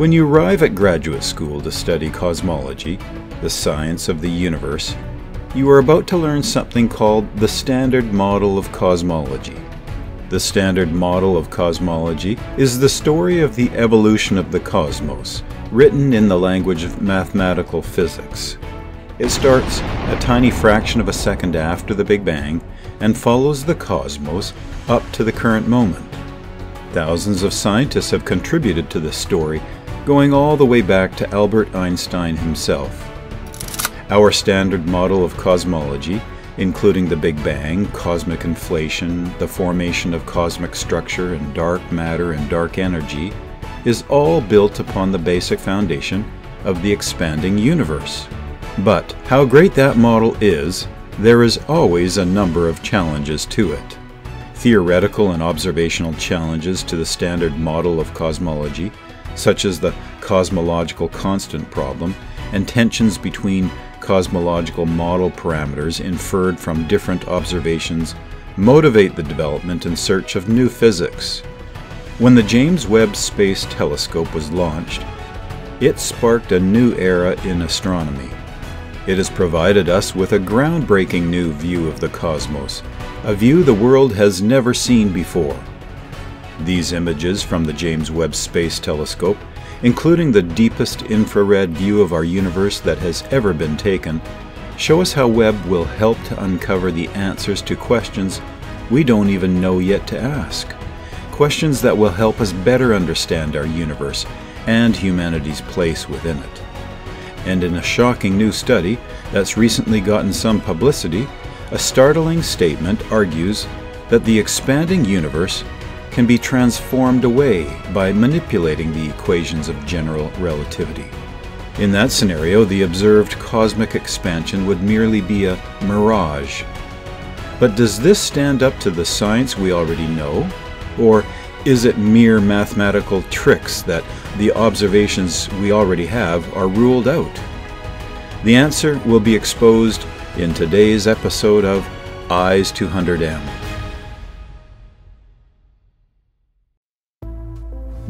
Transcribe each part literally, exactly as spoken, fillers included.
When you arrive at graduate school to study cosmology, the science of the universe, you are about to learn something called the Standard Model of Cosmology. The Standard Model of Cosmology is the story of the evolution of the cosmos, written in the language of mathematical physics. It starts a tiny fraction of a second after the Big Bang and follows the cosmos up to the current moment. Thousands of scientists have contributed to this story, going all the way back to Albert Einstein himself. Our standard model of cosmology, including the Big Bang, cosmic inflation, the formation of cosmic structure and dark matter and dark energy, is all built upon the basic foundation of the expanding universe. But how great that model is, there is always a number of challenges to it. Theoretical and observational challenges to the standard model of cosmology, such as the cosmological constant problem and tensions between cosmological model parameters inferred from different observations, motivate the development and search of new physics. When the James Webb Space Telescope was launched, it sparked a new era in astronomy. It has provided us with a groundbreaking new view of the cosmos, a view the world has never seen before. These images from the James Webb Space Telescope, including the deepest infrared view of our universe that has ever been taken, show us how Webb will help to uncover the answers to questions we don't even know yet to ask. Questions that will help us better understand our universe and humanity's place within it. And in a shocking new study that's recently gotten some publicity, a startling statement argues that the expanding universe can be transformed away by manipulating the equations of general relativity. In that scenario, the observed cosmic expansion would merely be a mirage. But does this stand up to the science we already know? Or is it mere mathematical tricks that the observations we already have are ruled out? The answer will be exposed in today's episode of Eyes two hundred M.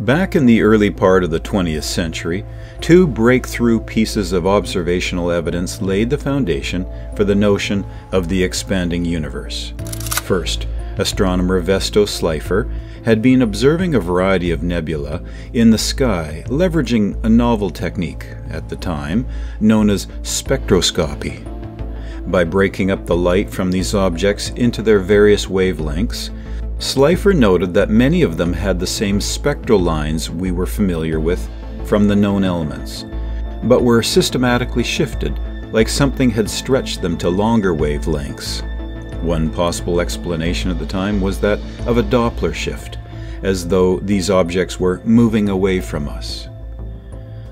Back in the early part of the twentieth century, two breakthrough pieces of observational evidence laid the foundation for the notion of the expanding universe. First, astronomer Vesto Slipher had been observing a variety of nebulae in the sky, leveraging a novel technique, at the time, known as spectroscopy. By breaking up the light from these objects into their various wavelengths, Slipher noted that many of them had the same spectral lines we were familiar with from the known elements, but were systematically shifted, like something had stretched them to longer wavelengths. One possible explanation at the time was that of a Doppler shift, as though these objects were moving away from us.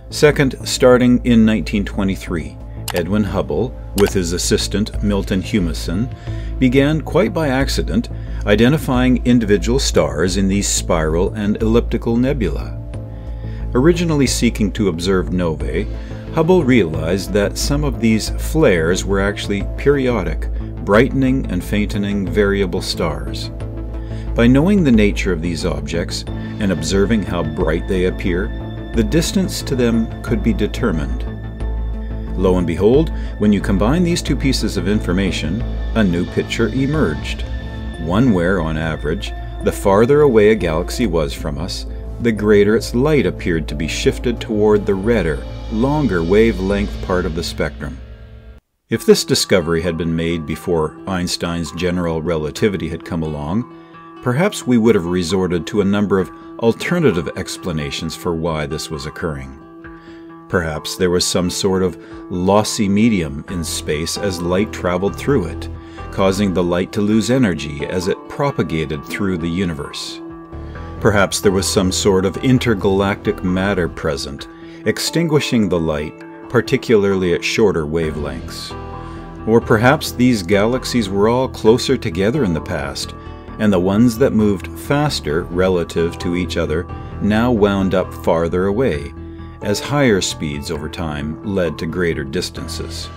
Second, starting in nineteen twenty-three, Edwin Hubble, with his assistant Milton Humason, began quite by accident identifying individual stars in these spiral and elliptical nebulae. Originally seeking to observe novae, Hubble realized that some of these flares were actually periodic, brightening and faintening variable stars. By knowing the nature of these objects and observing how bright they appear, the distance to them could be determined. Lo and behold, when you combine these two pieces of information, a new picture emerged. One where, on average, the farther away a galaxy was from us, the greater its light appeared to be shifted toward the redder, longer wavelength part of the spectrum. If this discovery had been made before Einstein's general relativity had come along, perhaps we would have resorted to a number of alternative explanations for why this was occurring. Perhaps there was some sort of lossy medium in space as light traveled through it, causing the light to lose energy as it propagated through the universe. Perhaps there was some sort of intergalactic matter present, extinguishing the light, particularly at shorter wavelengths. Or perhaps these galaxies were all closer together in the past, and the ones that moved faster relative to each other now wound up farther away, as higher speeds over time led to greater distances.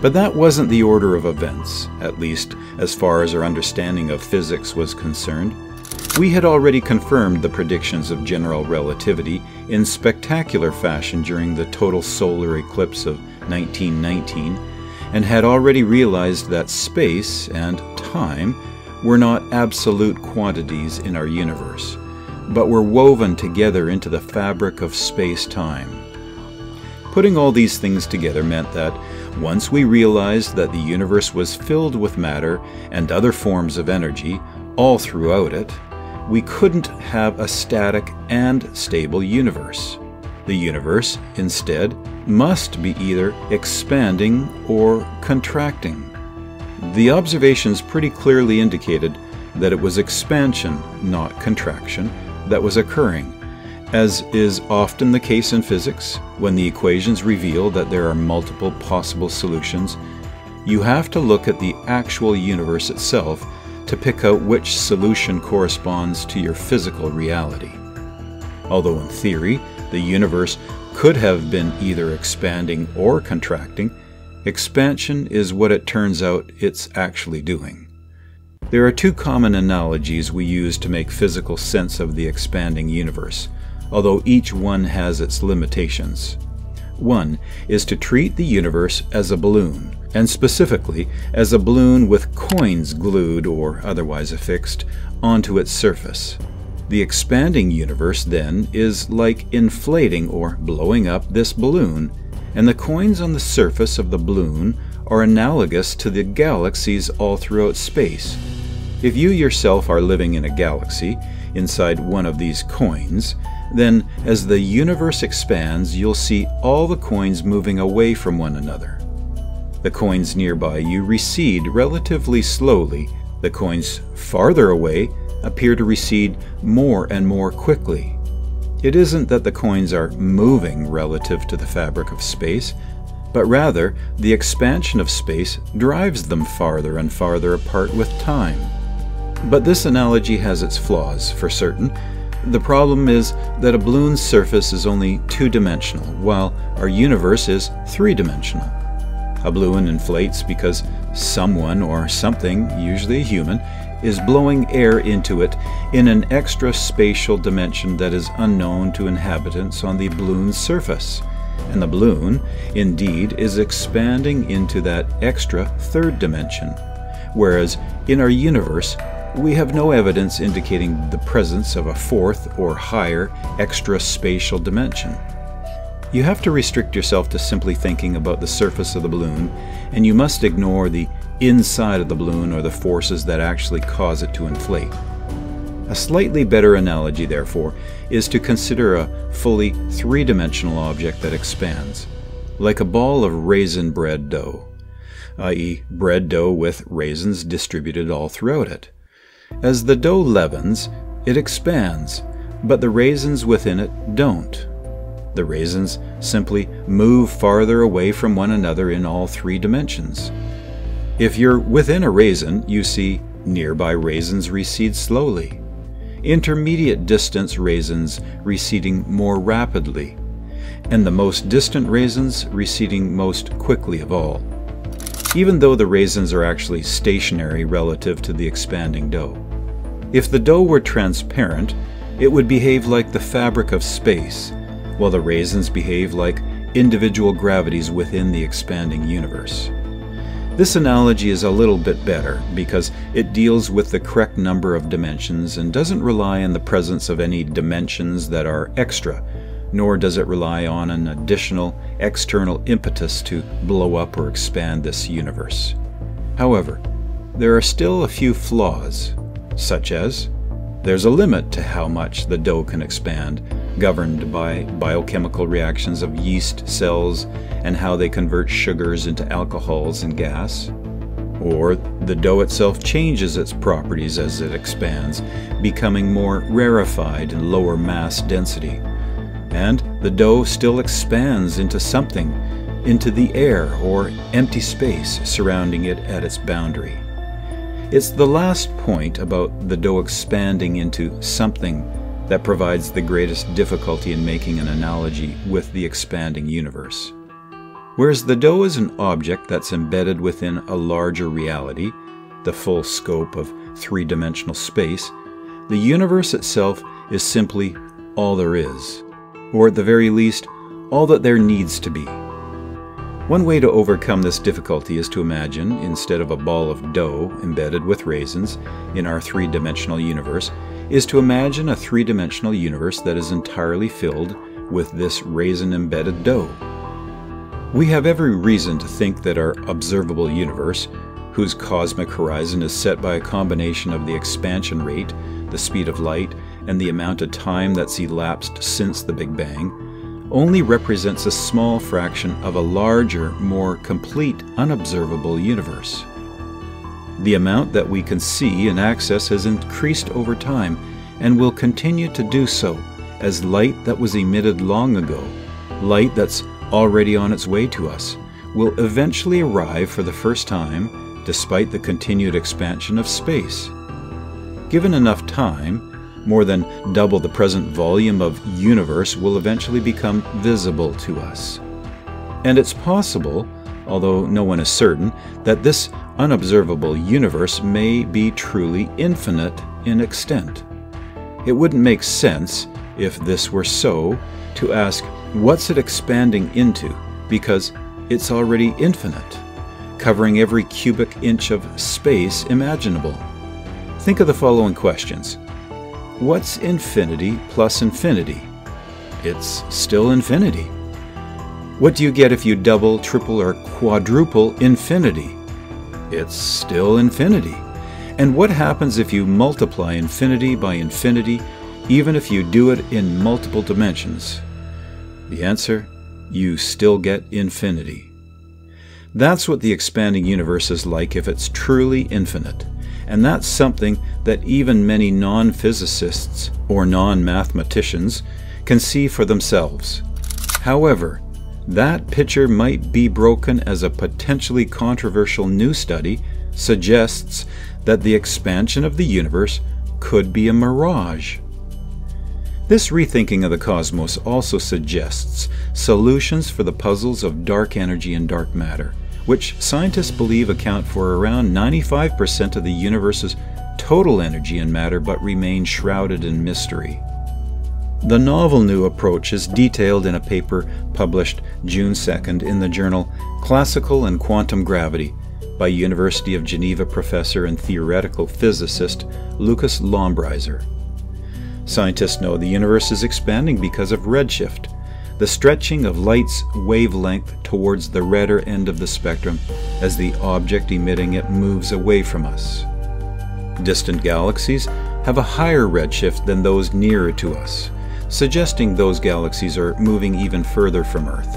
But that wasn't the order of events, at least as far as our understanding of physics was concerned. We had already confirmed the predictions of general relativity in spectacular fashion during the total solar eclipse of nineteen nineteen, and had already realized that space and time were not absolute quantities in our universe, but were woven together into the fabric of space-time. Putting all these things together meant that, once we realized that the universe was filled with matter and other forms of energy all throughout it, we couldn't have a static and stable universe. The universe, instead, must be either expanding or contracting. The observations pretty clearly indicated that it was expansion, not contraction, that was occurring, as is often the case in physics. When the equations reveal that there are multiple possible solutions, you have to look at the actual universe itself to pick out which solution corresponds to your physical reality. Although in theory, the universe could have been either expanding or contracting, expansion is what it turns out it's actually doing. There are two common analogies we use to make physical sense of the expanding universe, although each one has its limitations. One is to treat the universe as a balloon, and specifically as a balloon with coins glued or otherwise affixed onto its surface. The expanding universe, then, is like inflating or blowing up this balloon, and the coins on the surface of the balloon are analogous to the galaxies all throughout space. If you yourself are living in a galaxy, inside one of these coins, then as the universe expands, you'll see all the coins moving away from one another. The coins nearby you recede relatively slowly. The coins farther away appear to recede more and more quickly. It isn't that the coins are moving relative to the fabric of space, but rather the expansion of space drives them farther and farther apart with time. But this analogy has its flaws, for certain. The problem is that a balloon's surface is only two-dimensional, while our universe is three-dimensional. A balloon inflates because someone or something, usually a human, is blowing air into it in an extra spatial dimension that is unknown to inhabitants on the balloon's surface. And the balloon, indeed, is expanding into that extra third dimension. Whereas in our universe, we have no evidence indicating the presence of a fourth or higher extra spatial dimension. You have to restrict yourself to simply thinking about the surface of the balloon, and you must ignore the inside of the balloon or the forces that actually cause it to inflate. A slightly better analogy, therefore, is to consider a fully three-dimensional object that expands, like a ball of raisin bread dough, that is bread dough with raisins distributed all throughout it. As the dough leavens, it expands, but the raisins within it don't. The raisins simply move farther away from one another in all three dimensions. If you're within a raisin, you see nearby raisins recede slowly, intermediate distance raisins receding more rapidly, and the most distant raisins receding most quickly of all, even though the raisins are actually stationary relative to the expanding dough. If the dough were transparent, it would behave like the fabric of space, while the raisins behave like individual gravities within the expanding universe. This analogy is a little bit better because it deals with the correct number of dimensions and doesn't rely on the presence of any dimensions that are extra, nor does it rely on an additional external impetus to blow up or expand this universe. However, there are still a few flaws, such as there's a limit to how much the dough can expand, governed by biochemical reactions of yeast cells and how they convert sugars into alcohols and gas. Or the dough itself changes its properties as it expands, becoming more rarefied and lower mass density. And the dough still expands into something, into the air or empty space surrounding it at its boundary. It's the last point about the dough expanding into something that provides the greatest difficulty in making an analogy with the expanding universe. Whereas the dough is an object that's embedded within a larger reality, the full scope of three-dimensional space, the universe itself is simply all there is. or at the very least, all that there needs to be. One way to overcome this difficulty is to imagine, instead of a ball of dough embedded with raisins in our three-dimensional universe, is to imagine a three-dimensional universe that is entirely filled with this raisin-embedded dough. We have every reason to think that our observable universe, whose cosmic horizon is set by a combination of the expansion rate, the speed of light, and the amount of time that's elapsed since the Big Bang, only represents a small fraction of a larger, more complete, unobservable universe. The amount that we can see and access has increased over time and will continue to do so as light that was emitted long ago, light that's already on its way to us, will eventually arrive for the first time despite the continued expansion of space. Given enough time, more than double the present volume of universe will eventually become visible to us. And it's possible, although no one is certain, that this unobservable universe may be truly infinite in extent. It wouldn't make sense, if this were so, to ask what's it expanding into, because it's already infinite, covering every cubic inch of space imaginable. Think of the following questions. What's infinity plus infinity? It's still infinity. What do you get if you double, triple, or quadruple infinity? It's still infinity. And what happens if you multiply infinity by infinity, even if you do it in multiple dimensions? The answer? You still get infinity. That's what the expanding universe is like if it's truly infinite. And that's something that even many non-physicists or non-mathematicians can see for themselves. However, that picture might be broken as a potentially controversial new study suggests that the expansion of the universe could be a mirage. This rethinking of the cosmos also suggests solutions for the puzzles of dark energy and dark matter, which scientists believe account for around ninety-five percent of the universe's total energy and matter but remain shrouded in mystery. The novel new approach is detailed in a paper published June second in the journal Classical and Quantum Gravity by University of Geneva professor and theoretical physicist Lucas Lombriser. Scientists know the universe is expanding because of redshift, the stretching of light's wavelength towards the redder end of the spectrum as the object emitting it moves away from us. Distant galaxies have a higher redshift than those nearer to us, suggesting those galaxies are moving even further from Earth.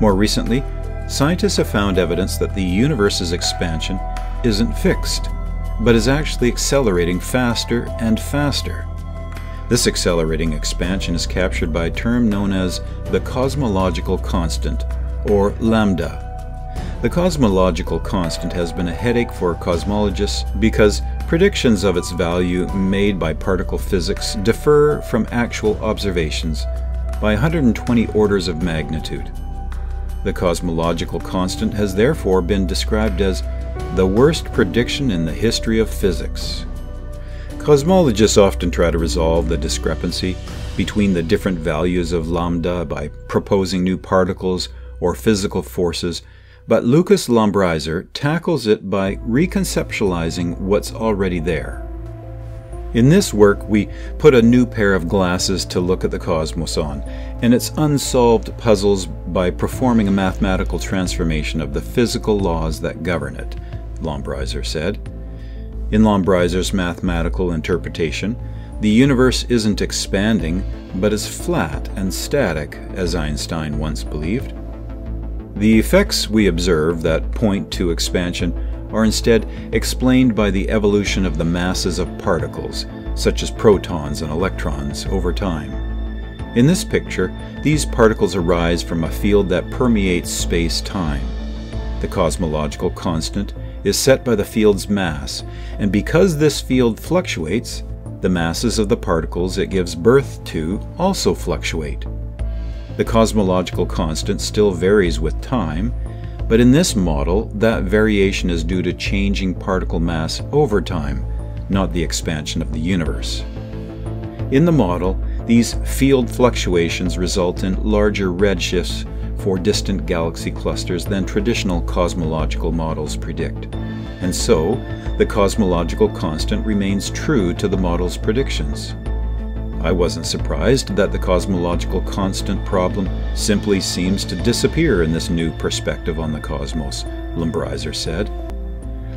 More recently, scientists have found evidence that the universe's expansion isn't fixed, but is actually accelerating faster and faster. This accelerating expansion is captured by a term known as the cosmological constant, or lambda. The cosmological constant has been a headache for cosmologists because predictions of its value made by particle physics differ from actual observations by one hundred twenty orders of magnitude. The cosmological constant has therefore been described as the worst prediction in the history of physics. Cosmologists often try to resolve the discrepancy between the different values of lambda by proposing new particles or physical forces, but Lucas Lombriser tackles it by reconceptualizing what's already there. In this work, we put a new pair of glasses to look at the cosmos on, and its unsolved puzzles by performing a mathematical transformation of the physical laws that govern it, Lombriser said. In Lombreiser's mathematical interpretation, the universe isn't expanding, but is flat and static, as Einstein once believed. The effects we observe that point to expansion are instead explained by the evolution of the masses of particles, such as protons and electrons, over time. In this picture, these particles arise from a field that permeates space-time. The cosmological constant is set by the field's mass, and because this field fluctuates, the masses of the particles it gives birth to also fluctuate. The cosmological constant still varies with time, but in this model, that variation is due to changing particle mass over time, not the expansion of the universe. In the model, These field fluctuations result in larger redshifts for distant galaxy clusters than traditional cosmological models predict. And so, the cosmological constant remains true to the model's predictions. I wasn't surprised that the cosmological constant problem simply seems to disappear in this new perspective on the cosmos, Lombriser said.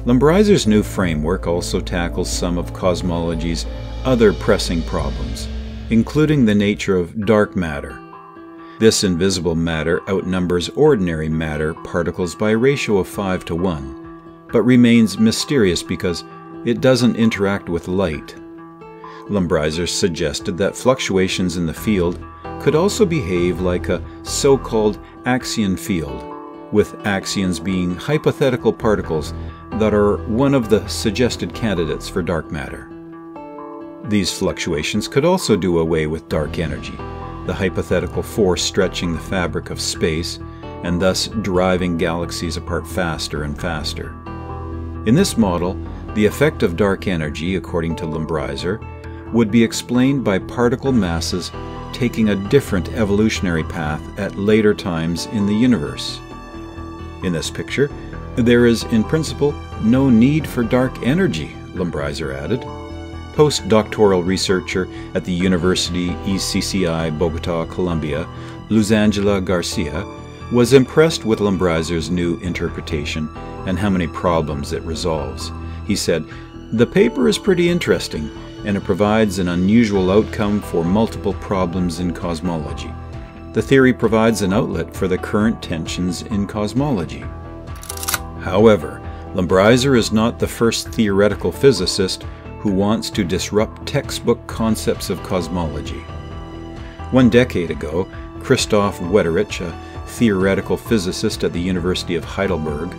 Lombriser's new framework also tackles some of cosmology's other pressing problems, including the nature of dark matter. This invisible matter outnumbers ordinary matter particles by a ratio of five to one, but remains mysterious because it doesn't interact with light. Lombriser suggested that fluctuations in the field could also behave like a so-called axion field, with axions being hypothetical particles that are one of the suggested candidates for dark matter. These fluctuations could also do away with dark energy, the hypothetical force stretching the fabric of space and thus driving galaxies apart faster and faster. In this model, the effect of dark energy, according to Lombriser, would be explained by particle masses taking a different evolutionary path at later times in the universe. In this picture, there is, in principle, no need for dark energy, Lombriser added. Postdoctoral researcher at the University E C C I, Bogota, Colombia, Luz Angela Garcia, was impressed with Lombriser's new interpretation and how many problems it resolves. He said, "The paper is pretty interesting, and it provides an unusual outcome for multiple problems in cosmology. The theory provides an outlet for the current tensions in cosmology." However, Lombriser is not the first theoretical physicist who wants to disrupt textbook concepts of cosmology. One decade ago, Christoph Wetterich, a theoretical physicist at the University of Heidelberg,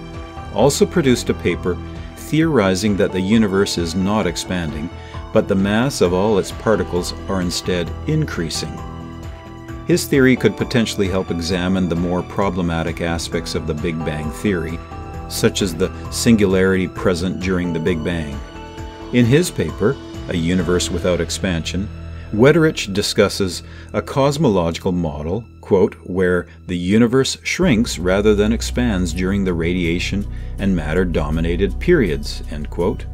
also produced a paper theorizing that the universe is not expanding, but the mass of all its particles are instead increasing. His theory could potentially help examine the more problematic aspects of the Big Bang theory, such as the singularity present during the Big Bang. In his paper, A Universe Without Expansion, Wetterich discusses a cosmological model, quote, where the universe shrinks rather than expands during the radiation and matter-dominated periods, end quote.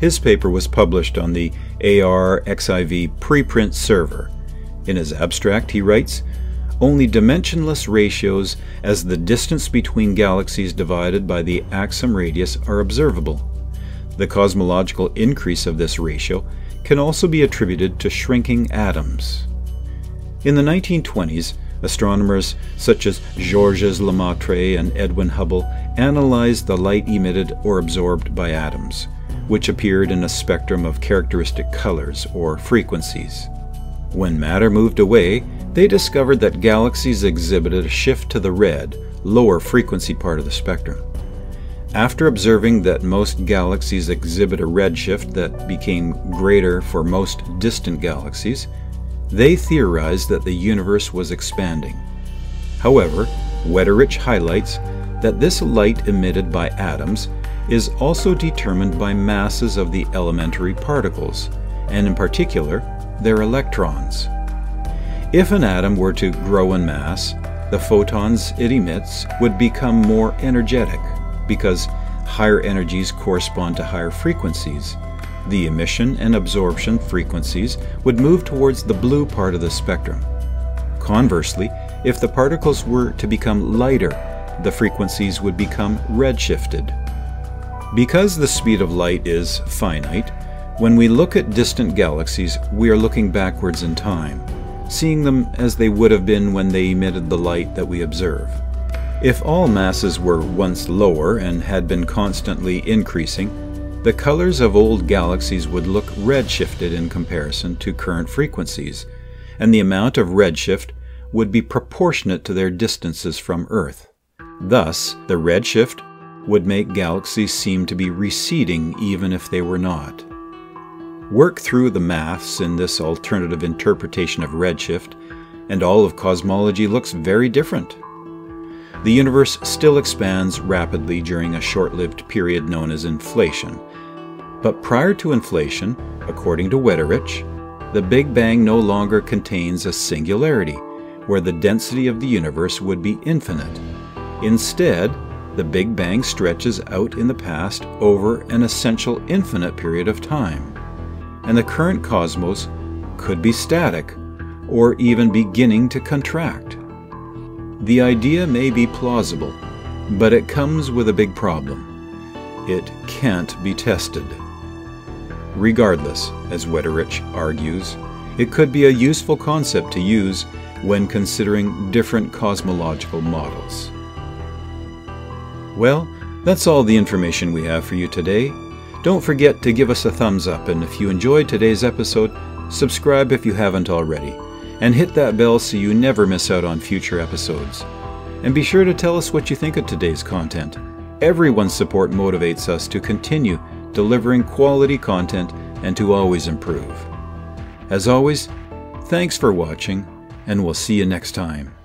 His paper was published on the A R X I V preprint server. In his abstract, he writes, "Only dimensionless ratios as the distance between galaxies divided by the axiom radius are observable. The cosmological increase of this ratio can also be attributed to shrinking atoms." In the nineteen twenties, astronomers such as Georges Lemaître and Edwin Hubble analyzed the light emitted or absorbed by atoms, which appeared in a spectrum of characteristic colors or frequencies. When matter moved away, they discovered that galaxies exhibited a shift to the red, lower frequency part of the spectrum. After observing that most galaxies exhibit a redshift that became greater for most distant galaxies, they theorized that the universe was expanding. However, Wetterich highlights that this light emitted by atoms is also determined by masses of the elementary particles, and in particular, their electrons. If an atom were to grow in mass, the photons it emits would become more energetic, because higher energies correspond to higher frequencies. The emission and absorption frequencies would move towards the blue part of the spectrum. Conversely, if the particles were to become lighter, the frequencies would become redshifted. Because the speed of light is finite, when we look at distant galaxies, we are looking backwards in time, seeing them as they would have been when they emitted the light that we observe. If all masses were once lower and had been constantly increasing, the colors of old galaxies would look redshifted in comparison to current frequencies, and the amount of redshift would be proportionate to their distances from Earth. Thus, the redshift would make galaxies seem to be receding even if they were not. Work through the maths in this alternative interpretation of redshift, and all of cosmology looks very different. The universe still expands rapidly during a short-lived period known as inflation. But prior to inflation, according to Wetterich, the Big Bang no longer contains a singularity, where the density of the universe would be infinite. Instead, the Big Bang stretches out in the past over an essential infinite period of time, and the current cosmos could be static, or even beginning to contract. The idea may be plausible, but it comes with a big problem. It can't be tested. Regardless, as Wetterich argues, it could be a useful concept to use when considering different cosmological models. Well, that's all the information we have for you today. Don't forget to give us a thumbs up, and if you enjoyed today's episode, subscribe if you haven't already, and hit that bell so you never miss out on future episodes. And be sure to tell us what you think of today's content. Everyone's support motivates us to continue delivering quality content and to always improve. As always, thanks for watching, and we'll see you next time.